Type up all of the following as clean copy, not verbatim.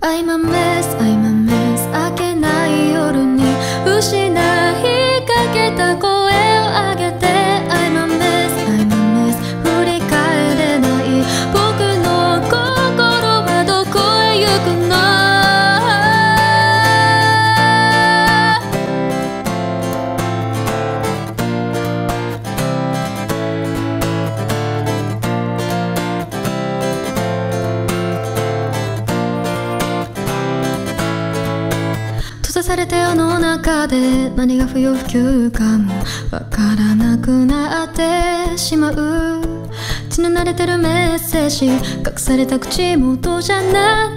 I'm a mess, I'm a mess 明けない夜に失いかけた声を上げて I'm a mess, I'm a mess 振り返れない僕の心はどこへ行くの 閉ざされた世の中で何が不要不急かもわからなくなってしまう血の慣れてるメッセージ隠された口元じゃ何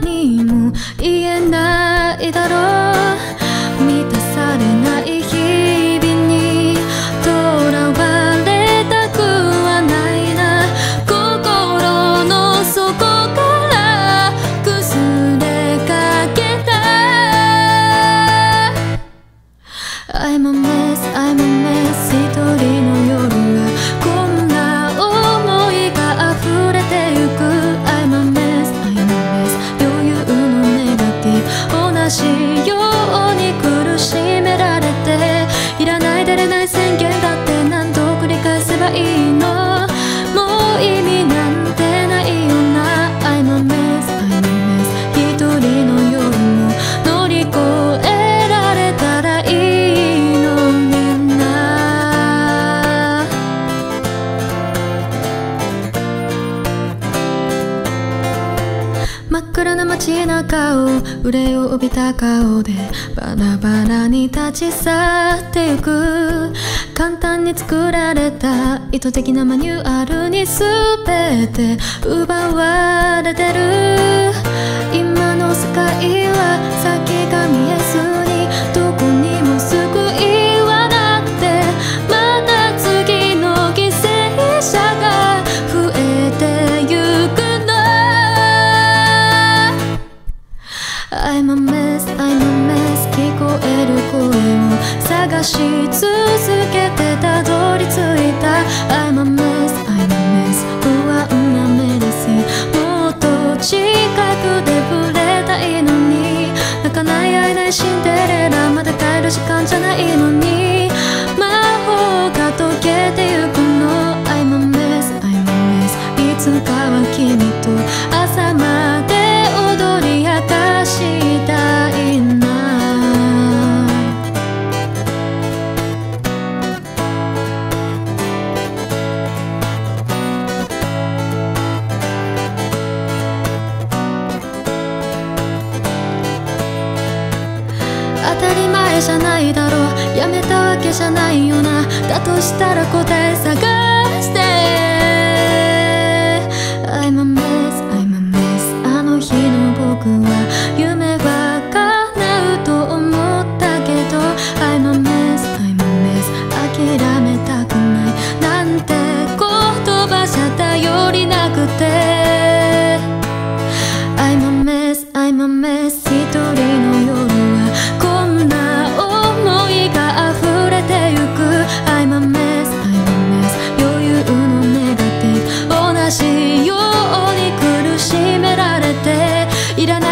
も言えないだろう満たされない日々にとらわれたくはないな心の底から崩れかけた I'm a mess, I'm a mess 一人の夜がこんな想いが溢れてゆく I'm a mess, I'm a mess 余裕のネガティブ同じように苦しめられていらない出れない宣言だって何度繰り返せばいいのもう意味なんてないよな I'm a mess, I'm a mess 一人の夜も乗り越えられたらいい 真っ暗な街中を憂いを帯びた顔でバラバラに立ち去ってゆく簡単に作られた意図的なマニュアルに全て奪われてる今の世界は先が見えずにどこにも救いはなくてまた次の犠牲者が増えてゆく I'm a mess, I'm a mess 聞こえる声を探し続けてたどり着いた I'm a mess, I'm a mess 不安なメディスもっと近くで触れたいのに泣かない会えないシンデレラまだ帰る時間じゃないのに魔法が溶けてゆくの I'm a mess, I'm a mess いつかは君と朝まで 当たり前じゃないだろうやめたわけじゃないよなだとしたら答え探して I'm a mess, I'm a mess あの日の僕は夢は叶うと思ったけど I'm a mess, I'm a mess 諦めたくないなんて言葉じゃ頼りなくて I'm a mess, I'm a mess 一人の夜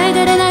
I